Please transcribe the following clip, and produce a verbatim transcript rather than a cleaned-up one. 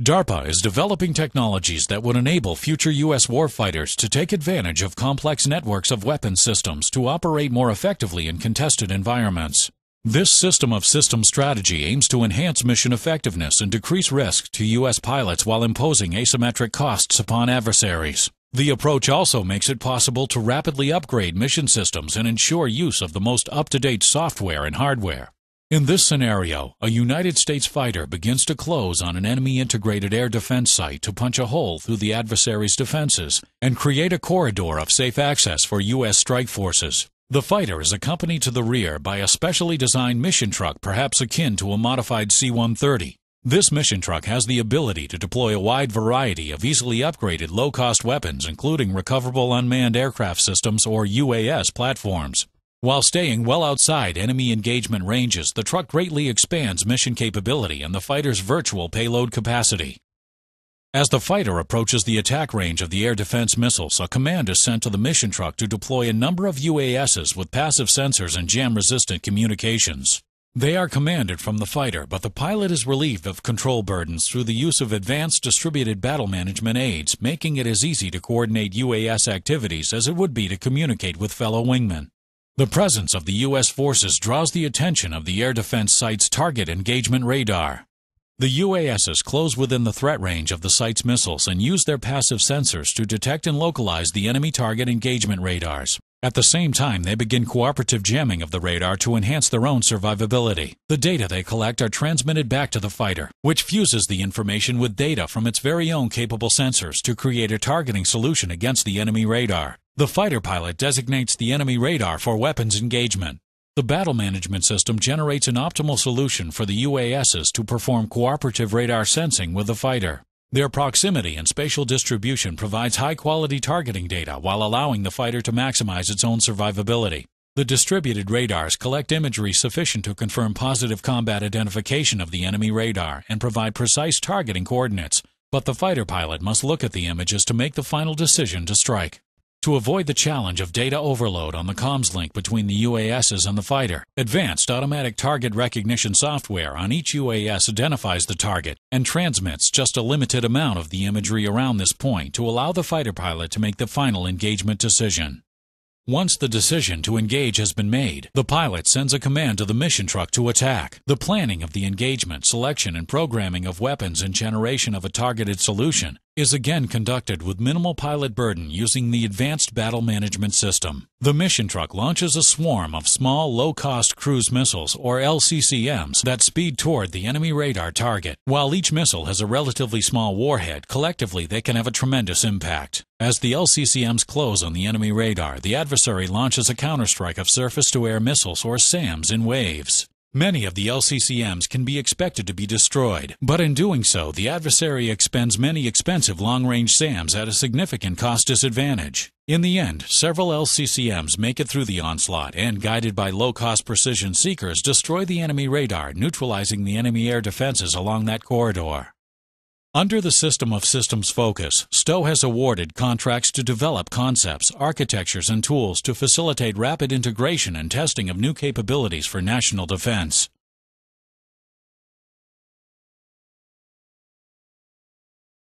DARPA is developing technologies that would enable future U S warfighters to take advantage of complex networks of weapon systems to operate more effectively in contested environments. This system of system strategy aims to enhance mission effectiveness and decrease risk to U S pilots while imposing asymmetric costs upon adversaries. The approach also makes it possible to rapidly upgrade mission systems and ensure use of the most up-to-date software and hardware. In this scenario, a United States fighter begins to close on an enemy integrated air defense site to punch a hole through the adversary's defenses and create a corridor of safe access for U S strike forces. The fighter is accompanied to the rear by a specially designed mission truck, perhaps akin to a modified C one thirty. This mission truck has the ability to deploy a wide variety of easily upgraded low-cost weapons, including recoverable unmanned aircraft systems or U A S platforms. While staying well outside enemy engagement ranges, the truck greatly expands mission capability and the fighter's virtual payload capacity. As the fighter approaches the attack range of the air defense missiles, a command is sent to the mission truck to deploy a number of U A Ss with passive sensors and jam-resistant communications. They are commanded from the fighter, but the pilot is relieved of control burdens through the use of advanced distributed battle management aids, making it as easy to coordinate U A S activities as it would be to communicate with fellow wingmen. The presence of the U S forces draws the attention of the air defense site's target engagement radar. The U A Ss close within the threat range of the site's missiles and use their passive sensors to detect and localize the enemy target engagement radars. At the same time, they begin cooperative jamming of the radar to enhance their own survivability. The data they collect are transmitted back to the fighter, which fuses the information with data from its very own capable sensors to create a targeting solution against the enemy radar. The fighter pilot designates the enemy radar for weapons engagement. The battle management system generates an optimal solution for the U A Ss to perform cooperative radar sensing with the fighter. Their proximity and spatial distribution provides high-quality targeting data while allowing the fighter to maximize its own survivability. The distributed radars collect imagery sufficient to confirm positive combat identification of the enemy radar and provide precise targeting coordinates, but the fighter pilot must look at the images to make the final decision to strike. To avoid the challenge of data overload on the comms link between the U A Ss and the fighter, advanced automatic target recognition software on each U A S identifies the target and transmits just a limited amount of the imagery around this point to allow the fighter pilot to make the final engagement decision. Once the decision to engage has been made, the pilot sends a command to the mission truck to attack. The planning of the engagement, selection and programming of weapons and generation of a targeted solution is again conducted with minimal pilot burden using the advanced battle management system. The mission truck launches a swarm of small, low-cost cruise missiles, or L C C Ms, that speed toward the enemy radar target. While each missile has a relatively small warhead, collectively they can have a tremendous impact. As the L C C Ms close on the enemy radar, the adversary launches a counterstrike of surface-to-air missiles, or SAMs, in waves. Many of the L C C Ms can be expected to be destroyed, but in doing so, the adversary expends many expensive long-range SAMs at a significant cost disadvantage. In the end, several L C C Ms make it through the onslaught and, guided by low-cost precision seekers, destroy the enemy radar, neutralizing the enemy air defenses along that corridor. Under the System of Systems focus, S T O has awarded contracts to develop concepts, architectures, and tools to facilitate rapid integration and testing of new capabilities for national defense.